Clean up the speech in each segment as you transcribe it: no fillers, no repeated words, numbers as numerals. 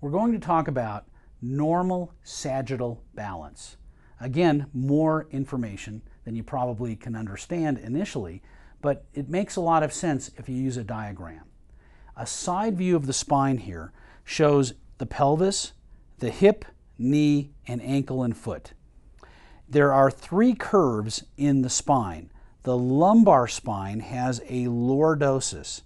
We're going to talk about normal sagittal balance. Again, more information than you probably can understand initially, but it makes a lot of sense if you use a diagram. A side view of the spine here shows the pelvis, the hip, knee, and ankle and foot. There are three curves in the spine. The lumbar spine has a lordosis.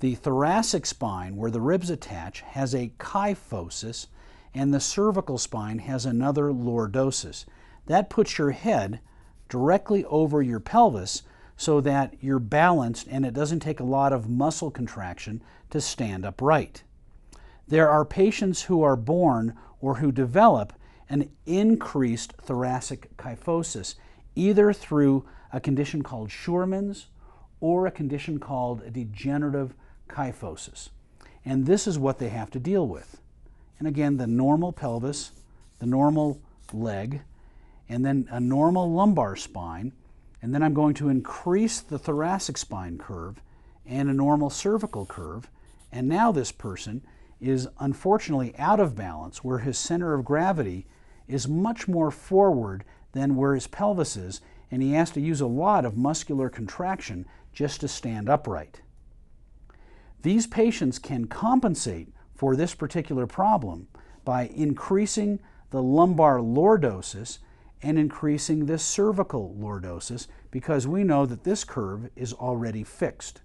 The thoracic spine, where the ribs attach, has a kyphosis, and the cervical spine has another lordosis. That puts your head directly over your pelvis so that you're balanced and it doesn't take a lot of muscle contraction to stand upright. There are patients who are born or who develop an increased thoracic kyphosis, either through a condition called Scheuermann's or a condition called degenerative kyphosis. And this is what they have to deal with. And again, the normal pelvis, the normal leg, and then a normal lumbar spine, and then I'm going to increase the thoracic spine curve and a normal cervical curve, and now this person is unfortunately out of balance where his center of gravity is much more forward than where his pelvis is, and he has to use a lot of muscular contraction just to stand upright. These patients can compensate for this particular problem by increasing the lumbar lordosis and increasing this cervical lordosis, because we know that this curve is already fixed.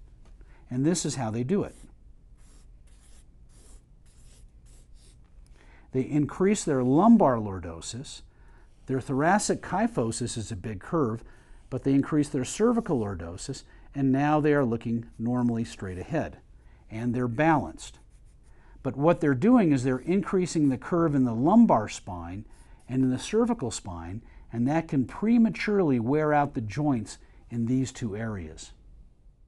And this is how they do it. They increase their lumbar lordosis, their thoracic kyphosis is a big curve, but they increase their cervical lordosis, and now they are looking normally straight ahead, and they're balanced. But what they're doing is they're increasing the curve in the lumbar spine and in the cervical spine, and that can prematurely wear out the joints in these two areas.